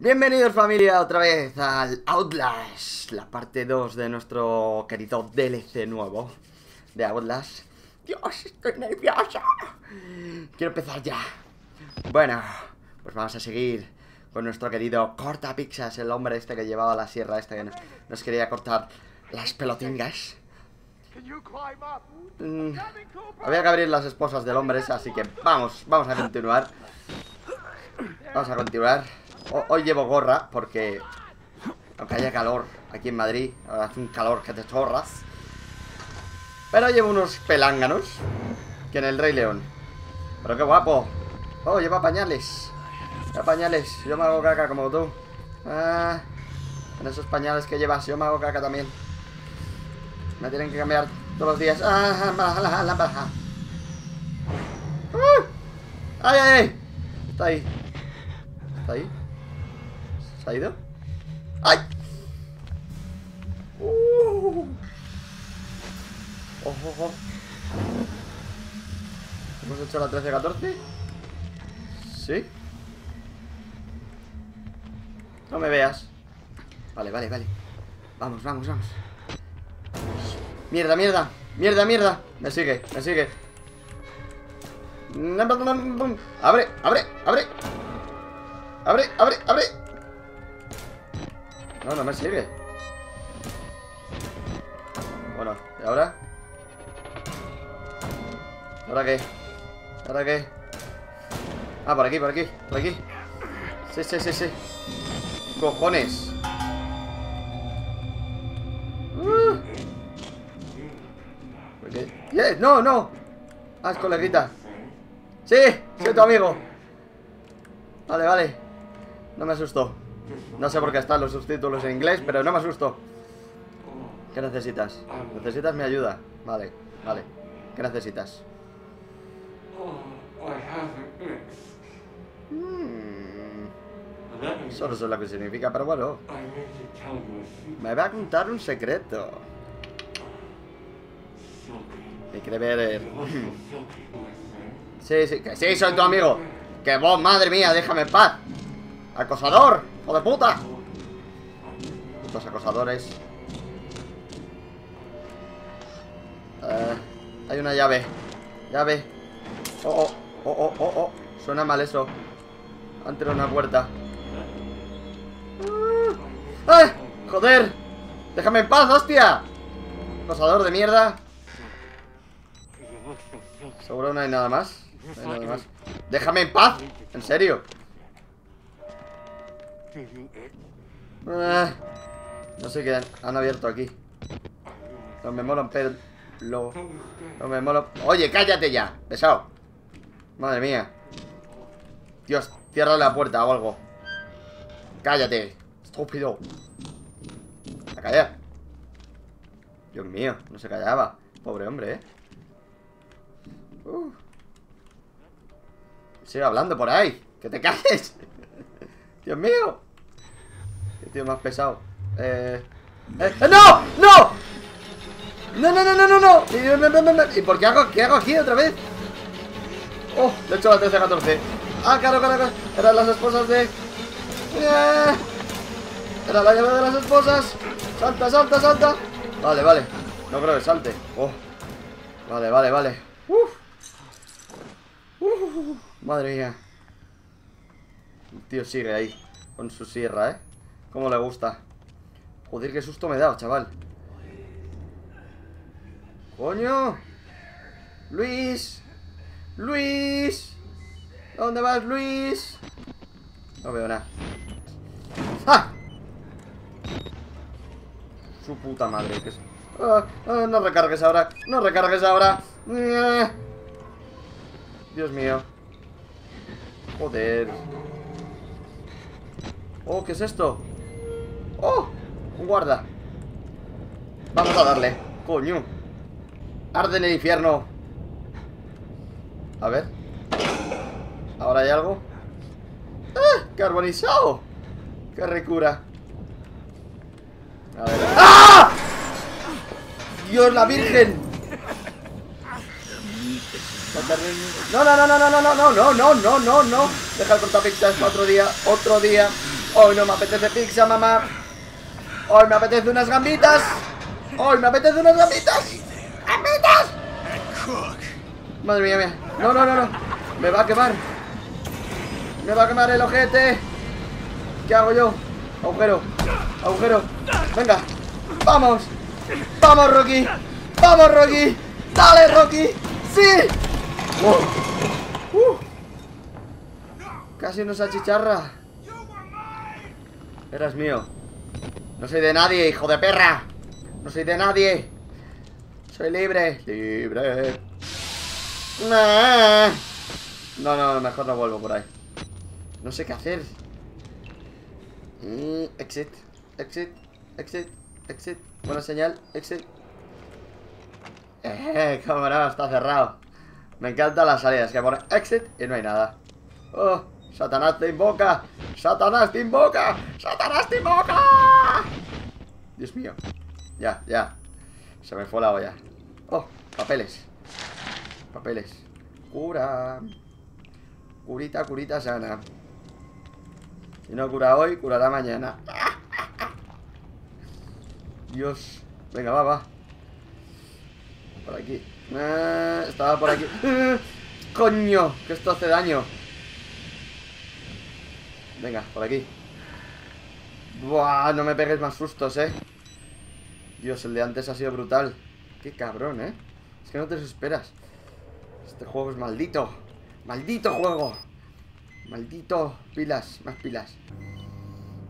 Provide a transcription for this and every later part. Bienvenidos familia otra vez al Outlast, la parte 2 de nuestro querido DLC nuevo de Outlast. Dios, estoy nerviosa. Quiero empezar ya. Bueno, pues vamos a seguir con nuestro querido Cortapixas, el hombre este que llevaba la sierra esta que nos quería cortar las pelotingas. Había que abrir las esposas del hombre ese, así que vamos a continuar. Vamos a continuar. Hoy llevo gorra porque, aunque haya calor aquí en Madrid, ahora hace un calor que te chorras. Pero llevo unos pelánganos que en el Rey León. Pero qué guapo. Oh, lleva pañales. Lleva pañales. Yo me hago caca como tú. Ah, en esos pañales que llevas, yo me hago caca también. Me tienen que cambiar todos los días. ¡Ay, ay, ay! Está ahí. Está ahí. ¿Se ha ido? ¡Ay! ¡Ojo, ojo! ¿Hemos hecho la 13-14? ¿Sí? No me veas. Vale, vale, vale. Vamos, vamos, vamos. ¡Mierda, mierda! ¡Mierda, mierda! Me sigue, me sigue. ¡Abre, abre, abre! ¡Abre, abre, abre! No, no me sigue. Bueno, ¿y ahora? ¿Ahora qué? ¿Ahora qué? Ah, por aquí, por aquí, por aquí. Sí, sí, sí, sí. ¡Cojones! Yes, ¡no, no! ¡Ah, es coleguita! ¡Sí! ¡Soy tu amigo! Vale, vale. No me asustó. No sé por qué están los subtítulos en inglés, pero no me asusto. ¿Qué necesitas? ¿Necesitas mi ayuda? Vale, vale. ¿Qué necesitas? Solo sé lo que significa, pero bueno. Me va a contar un secreto. Me quiere ver el... Sí, sí, que sí, soy tu amigo. Que vos, madre mía, déjame en paz. ¡Acosador! ¡Hijo de puta! Putos acosadores. Hay una llave. Llave. Oh, oh, oh, oh, oh. Suena mal eso. Antes era una puerta. ¡Ah! ¡Joder! ¡Déjame en paz, hostia! Acosador de mierda. Seguro no hay nada más. No hay nada más. ¡Déjame en paz! ¿En serio? No sé qué han abierto aquí. No me molan, pero... No me molan... Oye, cállate ya, pesado. Madre mía. Dios, cierra la puerta o algo. Cállate, estúpido. A callar. Dios mío, no se callaba. Pobre hombre, Sigue hablando por ahí. Que te calles. ¡Dios mío! ¡Qué tío más pesado! ¡No! ¡No! ¡No, no, no, no, no, no! ¿Y por qué hago aquí otra vez? ¡Oh! Le he hecho la 13-14. ¡Ah, claro, claro, claro! Eran las esposas de... Era la llave de las esposas. ¡Salta, salta, salta! Vale, vale. No creo que salte. ¡Oh! Vale, vale, vale. ¡Uf! ¡Madre mía! El tío sigue ahí, con su sierra, Como le gusta. Joder, qué susto me he dado, chaval. ¡Coño! ¡Luis! ¡Luis! ¿Dónde vas, Luis? No veo nada. ¡Ah! Su puta madre, que es... no recargues ahora. No recargues ahora. Dios mío. Joder. Oh, ¿qué es esto? ¡Oh! Un guarda. Vamos a darle. Coño. Arde en el infierno. A ver. ¿Ahora hay algo? ¡Ah! ¡Carbonizado! ¡Qué ricura! A ver. ¡Ah! ¡Dios, la Virgen! No, no, no, no, no, no, no, no, no, no, no, no. Deja el Cortapixas para otro día. Hoy no me apetece pizza, mamá. Hoy me apetece unas gambitas. Hoy me apetece unas gambitas. ¡Gambitas! Madre mía, mía. No, no, no, no. Me va a quemar. Me va a quemar el ojete. ¿Qué hago yo? Agujero. Agujero. Venga. Vamos. Vamos, Rocky. Vamos, Rocky. Dale, Rocky. Sí. Wow. Casi nos achicharra. Eras mío. No soy de nadie, hijo de perra. No soy de nadie. Soy libre. Libre. No, no, no, mejor no vuelvo por ahí. No sé qué hacer. Exit. Exit. Exit. Exit. Buena señal. Exit. Cámara, está cerrado. Me encantan las salidas que pone exit y no hay nada. Oh, Satanás te invoca. Satanás te invoca. Satanás te invoca. Dios mío. Ya, ya. Se me fue la olla. Oh, papeles. Papeles. Cura. Curita, curita sana. Si no cura hoy, curará mañana. Dios. Venga, va, va. Por aquí. Estaba por aquí. Coño, que esto hace daño. Venga, por aquí. Buah, no me pegues más sustos, Dios, el de antes ha sido brutal. Qué cabrón, Es que no te lo esperas. Este juego es maldito. Maldito juego. Maldito. Pilas, más pilas.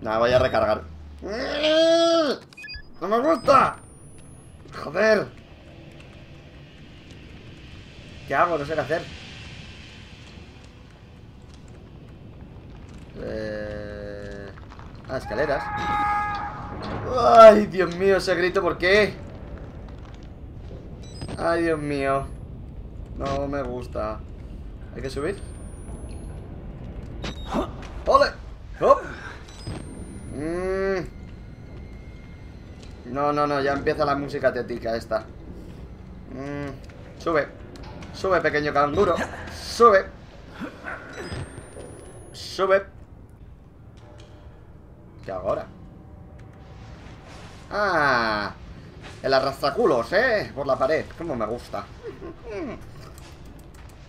Nada, voy a recargar. ¡No me gusta! ¡Joder! ¿Qué hago? No sé qué hacer. Ah, escaleras. Ay, Dios mío, ese grito, ¿por qué? Ay, Dios mío. No me gusta. ¿Hay que subir? ¡Ole! ¡Oh! No, no, no, ya empieza la música tética esta. Sube. Sube, pequeño canguro. Sube. Sube. ¿Qué hago ahora? Ah, el arrastraculos, por la pared. Como me gusta.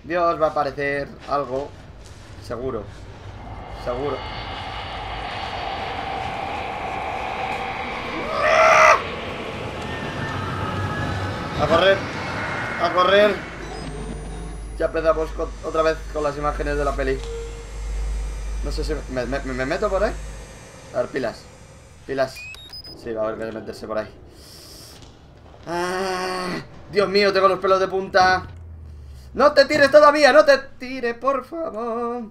Dios, va a aparecer algo. Seguro. Seguro. A correr. A correr. Ya empezamos otra vez con las imágenes de la peli. No sé si... ¿Me meto por ahí? A ver, pilas. Pilas. Sí, va a haber que meterse por ahí. ¡Ah! Dios mío, tengo los pelos de punta. ¡No te tires todavía! ¡No te tires, por favor!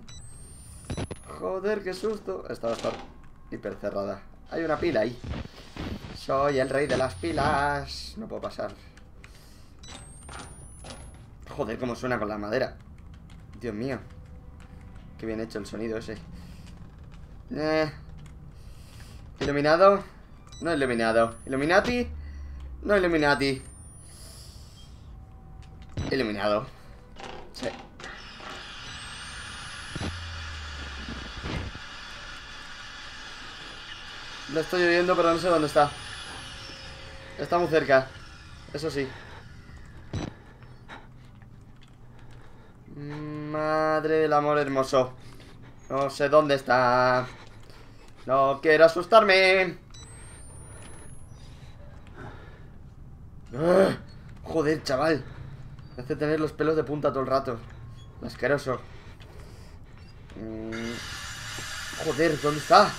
Joder, qué susto. Esta va a estar hiper cerrada. Hay una pila ahí. Soy el rey de las pilas. No puedo pasar. Joder, cómo suena con la madera. Dios mío. Qué bien hecho el sonido ese. Iluminado. No iluminado. Illuminati. No Illuminati. Iluminado. Sí. Lo estoy oyendo, pero no sé dónde está. Está muy cerca. Eso sí. Madre del amor hermoso. No sé dónde está. No quiero asustarme. ¡Ugh! Joder, chaval. Me hace tener los pelos de punta todo el rato. Asqueroso. Joder, ¿dónde está?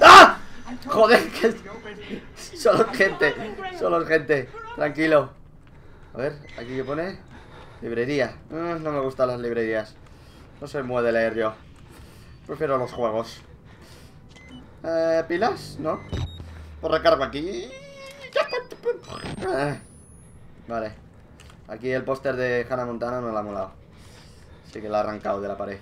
¡Ah! Joder, que... Solo gente. Solo gente. Tranquilo. A ver, aquí que pone librería. No me gustan las librerías. No soy muy de leer yo. Prefiero los juegos. ¿Pilas? No. Pues recargo aquí. Vale. Aquí el póster de Hannah Montana no la ha molado. Así que la ha arrancado de la pared.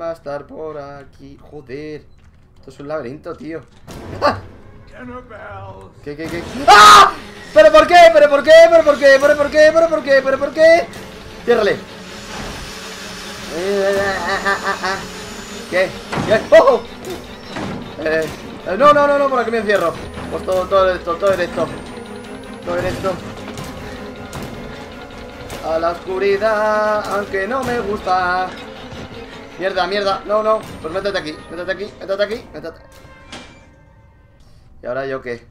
Va a estar por aquí. Joder. Esto es un laberinto, tío. ¡Ah! ¿Qué? ¡Ah! ¿Pero por qué? ¿Pero por qué? ¿Pero por qué? ¿Pero por qué? ¿Pero por qué? ¿Pero por qué? Ciérrale. ¿Qué? ¿Qué? ¡Oh! No, no, no, no, por aquí me encierro. Pues todo esto, todo esto. Todo esto. A la oscuridad, aunque no me gusta. Mierda, mierda. No, no. Pues métete aquí, métete aquí, métete aquí, métete. ¿Y ahora yo qué?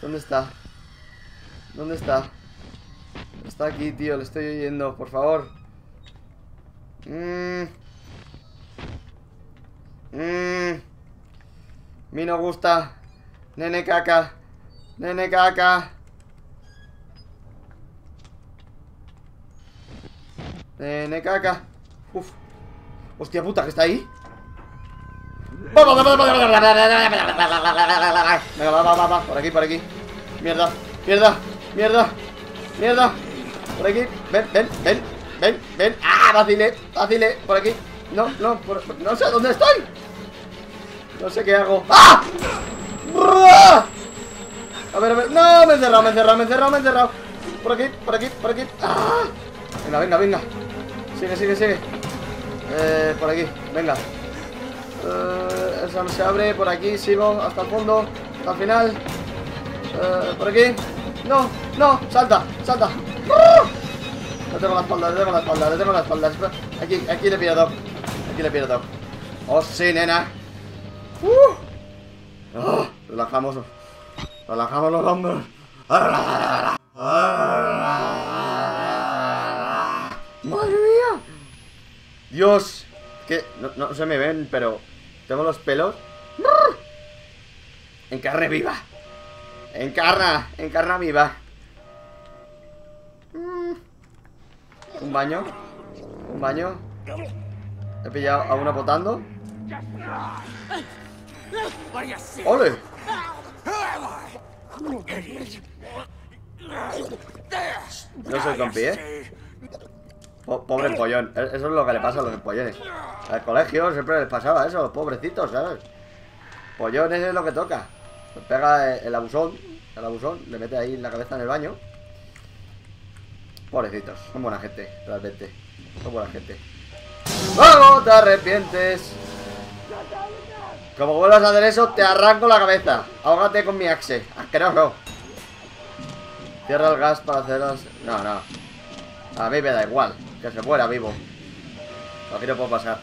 ¿Dónde está? ¿Dónde está? Está aquí, tío. Le estoy oyendo, por favor. Mi no gusta. Nene caca. Nene caca. Nene caca. Uf. Hostia puta, que está ahí. Venga, va. Por aquí, por aquí. Mierda, mierda, mierda, mierda. Por aquí, ven, ven, ven, ven, ven. Ah, vacilé, vacilé. Por aquí. No, no, no sé dónde estoy. No sé qué hago. ¡Ah! A ver, no, me he encerrado, me he encerrado, me he encerrado, me he encerrado. Por aquí, por aquí, por aquí. ¡Ah! Venga, venga, venga. Sigue, sigue, sigue. Por aquí, venga. Esa no se abre, por aquí, sigo hasta el fondo, hasta el final. Por aquí. No, no, salta, salta. Le tengo la espalda, le tengo la espalda, le tengo la espalda. Aquí, aquí le he pillado. Aquí le he pillado. Oh, sí, nena. Oh, relajamos. Relajamos los hombros. Madre mía. Dios. Que no, no se me ven, pero tengo los pelos en carne viva. Encarna viva. Un baño. Un baño. He pillado a uno botando. ¡Ole! No soy compi, ¿eh? Pobre pollón. Eso es lo que le pasa a los empollones. Al colegio siempre les pasaba eso, los pobrecitos, ¿sabes? Pollones es lo que toca. Les pega el abusón, le mete ahí la cabeza en el baño. Pobrecitos, son buena gente, realmente. Son buena gente. ¡Vamos, te arrepientes! Como vuelvas a hacer eso, te arranco la cabeza. Ahógate con mi axe. Asqueroso. Cierra el gas para hacer las... No, no. A mí me da igual. Que se muera vivo. Aquí no puedo pasar.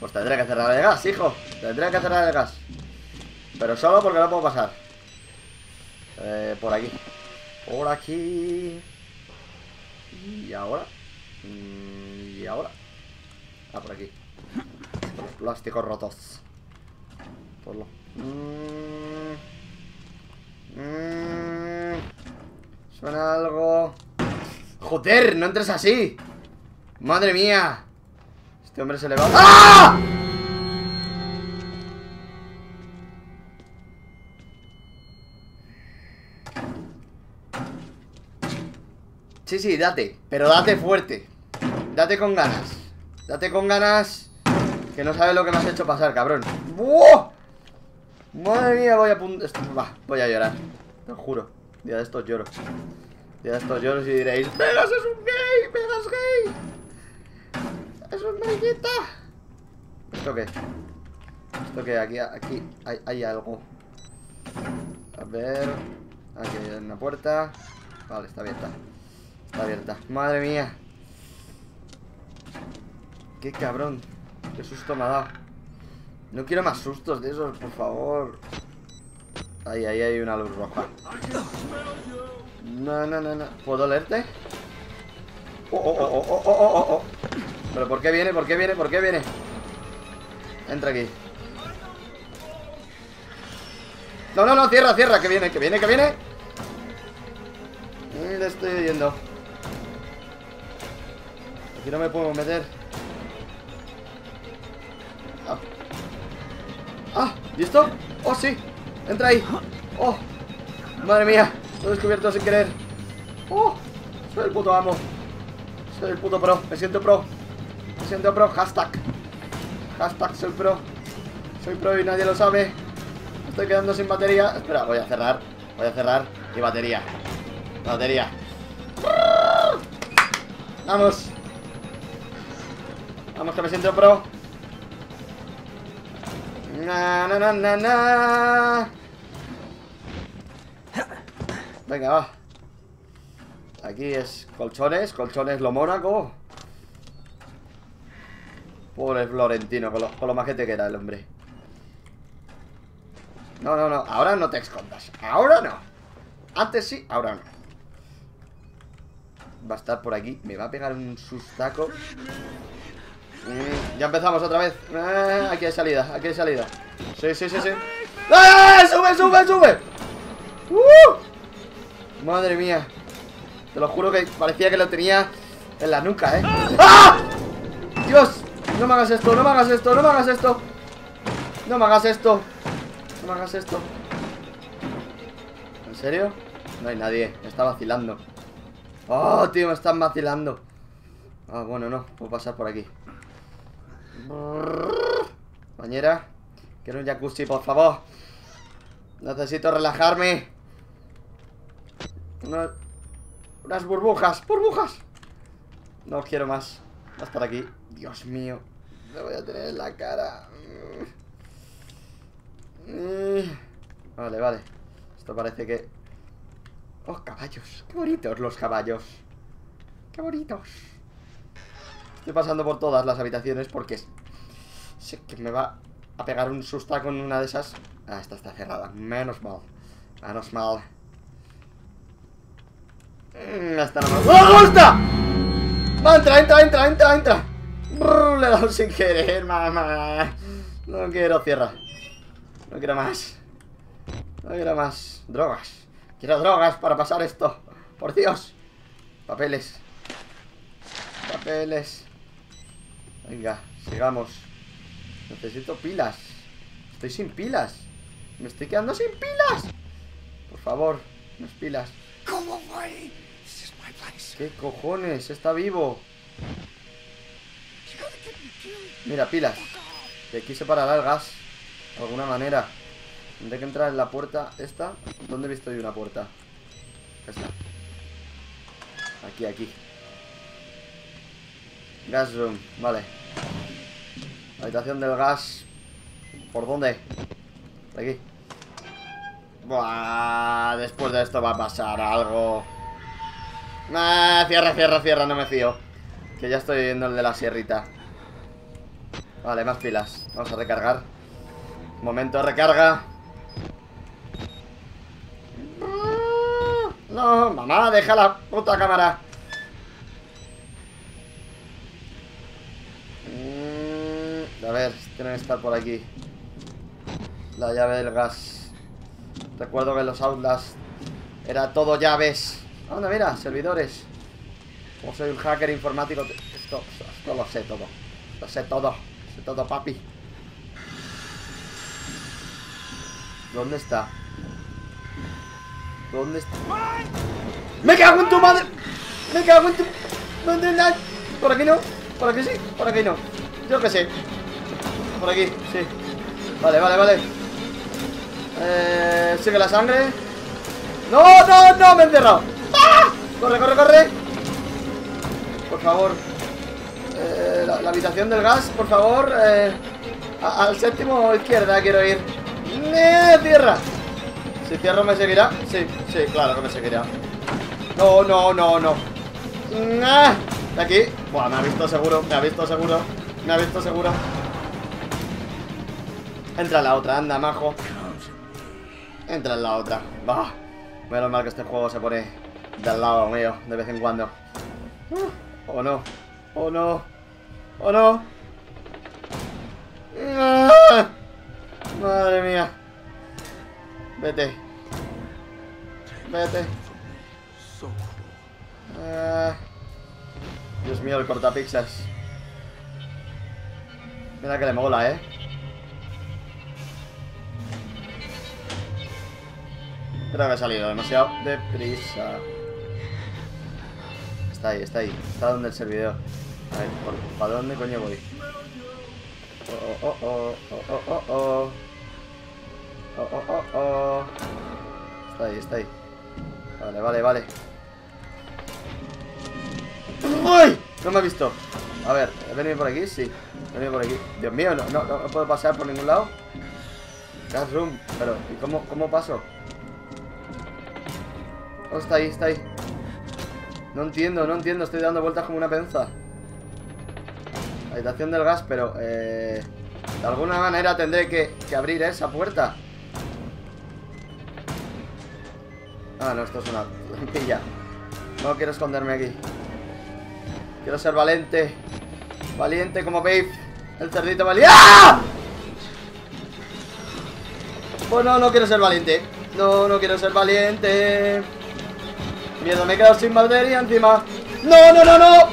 Pues tendré que cerrar el gas, hijo. Tendré que cerrar el gas. Pero solo porque no puedo pasar. Por aquí. Por aquí. Y ahora. Y ahora. Ah, por aquí. Por los plásticos rotos. Por lo... Suena algo... ¡Joder! ¡No entres así! ¡Madre mía! Este hombre se le va... ¡Ah! Sí, sí, date. Pero date fuerte. Date con ganas. Date con ganas. Que no sabes lo que me has hecho pasar, cabrón. ¡Buah! Madre mía, voy a... voy a llorar. Te lo juro. Día de estos lloro. Ya estos lloros y diréis: ¡Vegas es un gay! ¡Vegas gay! ¡Es un gayita! ¿Esto qué? ¿Esto qué? Aquí hay algo. A ver. Aquí hay una puerta. Vale, está abierta. Está abierta. ¡Madre mía! ¡Qué cabrón! ¡Qué susto me ha dado! No quiero más sustos de esos, por favor. Ahí, ahí hay una luz roja. No, no, no, no. ¿Puedo leerte? Oh. ¿Pero por qué viene? ¿Por qué viene? ¿Por qué viene? Entra aquí. No, no, no, cierra, cierra. Que viene, que viene, que viene. Le estoy yendo. Aquí no me puedo meter. Ah, ah, ¿listo? Oh, sí. Entra ahí. Oh, madre mía. Lo he descubierto sin querer. ¡Oh! Soy el puto amo. Soy el puto pro. Me siento pro. Me siento pro. Hashtag. Hashtag soy pro. Soy pro y nadie lo sabe. Estoy quedando sin batería. Espera, voy a cerrar. Voy a cerrar. Y batería. Batería. Vamos. Vamos, que me siento pro. Na, na, na, na, na. Venga, va. Aquí es colchones. Colchones lo Mónaco. Pobre Florentino, con lo majete que era el hombre. No, no, no, ahora no te escondas. Ahora no. Antes sí, ahora no. Va a estar por aquí. Me va a pegar un sustaco. Ya empezamos otra vez. Aquí hay salida, aquí hay salida. Sí, sí, sí, sí. ¡Sube, sube, sube! Madre mía. Te lo juro que parecía que lo tenía en la nuca, ¿eh? ¡Ah! ¡Dios! No me hagas esto, no me hagas esto, no me hagas esto. No me hagas esto. No me hagas esto. ¿En serio? No hay nadie. Me está vacilando. Oh, tío, me están vacilando. Ah, bueno, no. Puedo pasar por aquí. Bañera. Quiero un jacuzzi, por favor. Necesito relajarme. Unas burbujas. ¡Burbujas! No quiero más. Va a estar aquí. Dios mío. Me voy a tener en la cara. Vale, vale. Esto parece que... ¡Oh, caballos! ¡Qué bonitos los caballos! ¡Qué bonitos! Estoy pasando por todas las habitaciones porque sé que me va a pegar un susto con una de esas. Ah, esta está cerrada. Menos mal. Menos mal. Esta no me... ¡Oh, gusta! ¡Va, entra, entra, entra, entra, entra! Le he dado sin querer, mamá. No quiero, cierra. No quiero más. No quiero más. Drogas. Quiero drogas para pasar esto. Por Dios. Papeles. Papeles. Venga, sigamos. Necesito pilas. Estoy sin pilas. Me estoy quedando sin pilas. Por favor, unas pilas. ¿Qué cojones? Está vivo. Mira, pilas. De aquí se parará el gas. De alguna manera. Tendré que entrar en la puerta esta. ¿Dónde he visto yo una puerta? Esta. Aquí, aquí. Gas room, vale. Habitación del gas. ¿Por dónde? Por aquí. Buah, después de esto va a pasar algo. Nah, cierra, cierra, cierra, no me fío. Que ya estoy viendo el de la sierrita. Vale, más pilas. Vamos a recargar. Momento de recarga. No, mamá, deja la puta cámara. A ver, tienen que estar por aquí. La llave del gas. Recuerdo que en los Outlast era todo llaves. Anda, mira, servidores. Como soy un hacker informático. Esto lo sé todo. Lo sé todo. Sé todo, papi. ¿Dónde está? ¿Dónde está? ¡Me cago en tu madre! ¡Me cago en tu madre! ¿Por aquí no? ¿Por aquí sí? ¿Por aquí no? Yo que sé. Por aquí, sí. Vale, vale, vale. Sigue la sangre. ¡No, no, no! ¡Me he encerrado! ¡Ah! ¡Corre, corre, corre! Por favor. La habitación del gas, por favor. Al séptimo izquierda quiero ir. ¡Cierra! Si cierro me seguirá. Sí, sí, claro que me seguirá. No, no, no, no. ¡Nah! De aquí. Buah, me ha visto seguro, me ha visto seguro. Me ha visto seguro. Entra en la otra, anda, majo. Entra en la otra. Bah. Menos mal que este juego se pone del lado mío de vez en cuando. O no. O no. O no. ¡Ah! Madre mía. Vete. Vete. Dios mío, el cortapixas. Mira que le mola, ¿eh? Creo que ha salido demasiado deprisa. Está ahí, está ahí. Está donde el servidor. A ver, ¿para dónde coño voy? Oh. Está ahí. Vale. ¡Ay! No me ha visto. A ver, ¿he venido por aquí? Sí. He venido por aquí. Dios mío, no puedo pasar por ningún lado. Gas room. Pero, ¿y cómo paso? Oh, está ahí. No entiendo. Estoy dando vueltas como una penza. Habitación del gas, pero de alguna manera tendré que abrir esa puerta. Ah, no, esto es una pilla. No quiero esconderme aquí. Quiero ser valiente. Valiente como Babe. El cerdito valiente. ¡Ah! Pues no quiero ser valiente. No quiero ser valiente. Miedo, me he quedado sin batería encima. No. ¡Ah!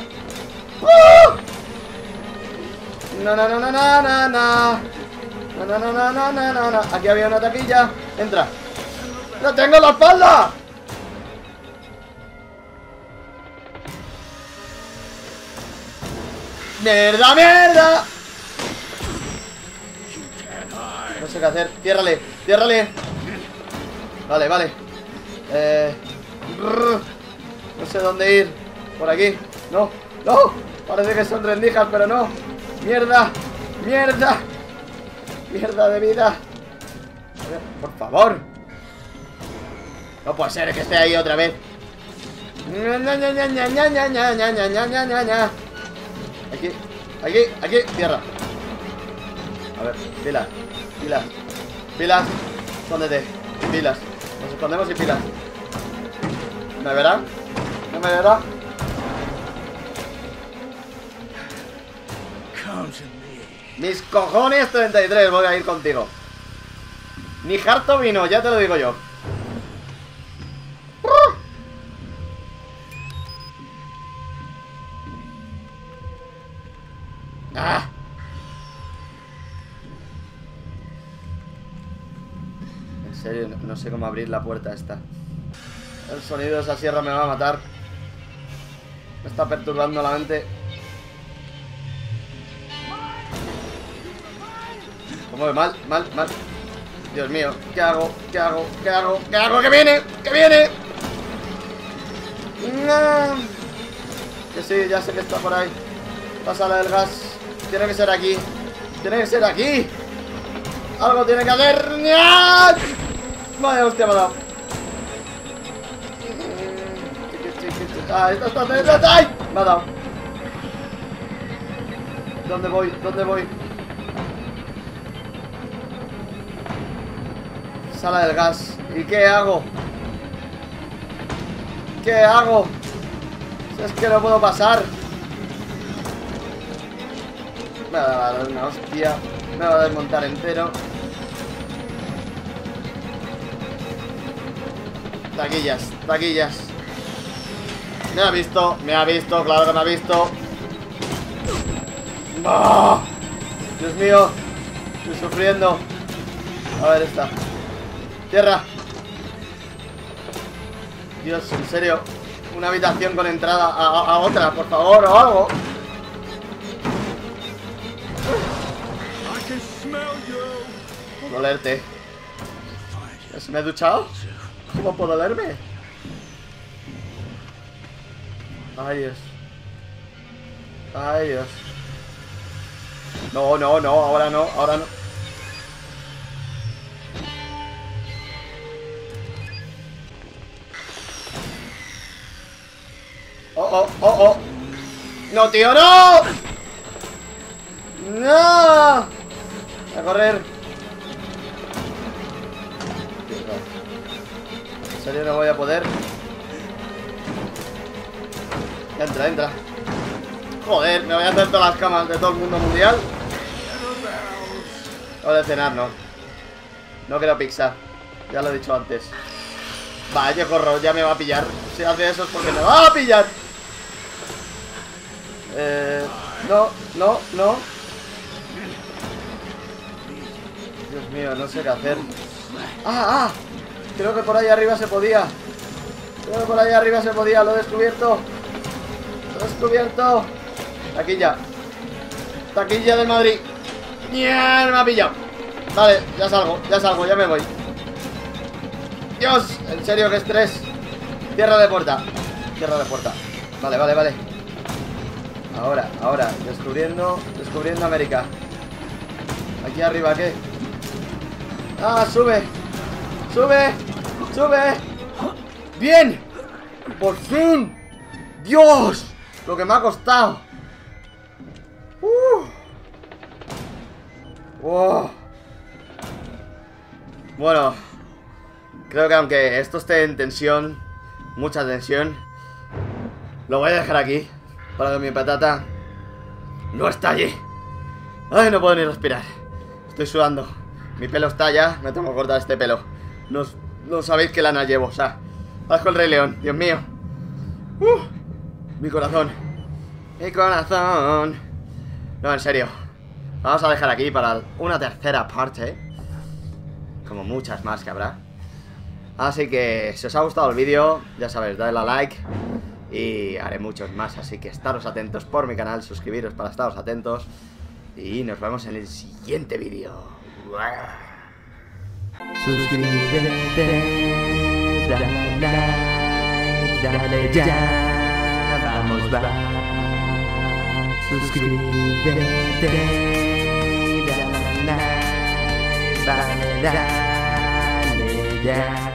No. Aquí había una taquilla. Entra. ¡No tengo la espalda! ¡Mierda! No sé qué hacer. Ciérrale. Vale. No sé dónde ir. Por aquí. No. Parece que son rendijas, pero no. Mierda de vida. A ver, por favor. No puede ser que esté ahí otra vez. Aquí, tierra. A ver, pilas. Escóndete, pilas. Nos escondemos y pilas. ¿Me verá? ¿No me verá? Mis cojones 33, voy a ir contigo. Ni harto vino, ya te lo digo yo. ¡Ah! En serio, no sé cómo abrir la puerta esta. El sonido de esa sierra me va a matar. Me está perturbando la mente. Como mal. Dios mío, ¿Qué hago? ¡Que viene! ¡No! Que sí, ya sé que está por ahí. Pásala del gas. Tiene que ser aquí. Algo tiene que hacer. ¡Ah! Vaya hostia, me ha dado. Ah, esto está. ¡Ay! Me ha dado. ¿Dónde voy? Sala del gas. ¿Y qué hago? Si es que no puedo pasar. Me va a dar una hostia. Me va a desmontar entero. Taquillas. Me ha visto, claro que me ha visto. ¡Oh! Dios mío. Estoy sufriendo. A ver esta. Tierra. Dios, en serio. Una habitación con entrada a otra, por favor, o algo. Puedo olerte. ¿Se me ha duchado? ¿Cómo puedo olerme? Ay Dios. No, ahora no. Oh. No, tío, no. No. A correr. En serio no voy a poder. Entra. Joder, me voy a hacer todas las camas de todo el mundo mundial. Hora de cenar, no. No quiero pizza. Ya lo he dicho antes. Vaya, yo corro, ya me va a pillar. Si hace eso es porque me va a pillar. No. Dios mío, no sé qué hacer. ¡Ah! Creo que por ahí arriba se podía. Lo he descubierto. Taquilla de Madrid. No me ha pillado. Vale, ya salgo, ya me voy. Dios, en serio, que estrés. Cierra de puerta. Vale. Ahora, descubriendo América. Aquí arriba, ¿qué? Ah, sube. Bien. Por fin. Dios, lo que me ha costado. Wow. Bueno, creo que aunque esto esté en tensión, mucha tensión, lo voy a dejar aquí para que mi patata no estalle. Ay, no puedo ni respirar. Estoy sudando. Mi pelo estalla. Me tengo que cortar este pelo. No sabéis qué lana llevo. O sea, bajo el Rey León. Dios mío. Mi corazón. No, en serio. Vamos a dejar aquí para una tercera parte, como muchas más que habrá. Así que si os ha gustado el vídeo, ya sabéis, dadle a like y haré muchos más. Así que estaros atentos por mi canal, suscribiros para estaros atentos y nos vemos en el siguiente vídeo. Suscríbete, dale like, dale ya, vamos va. Suscríbete. Dale, dale, dale, dale, dale.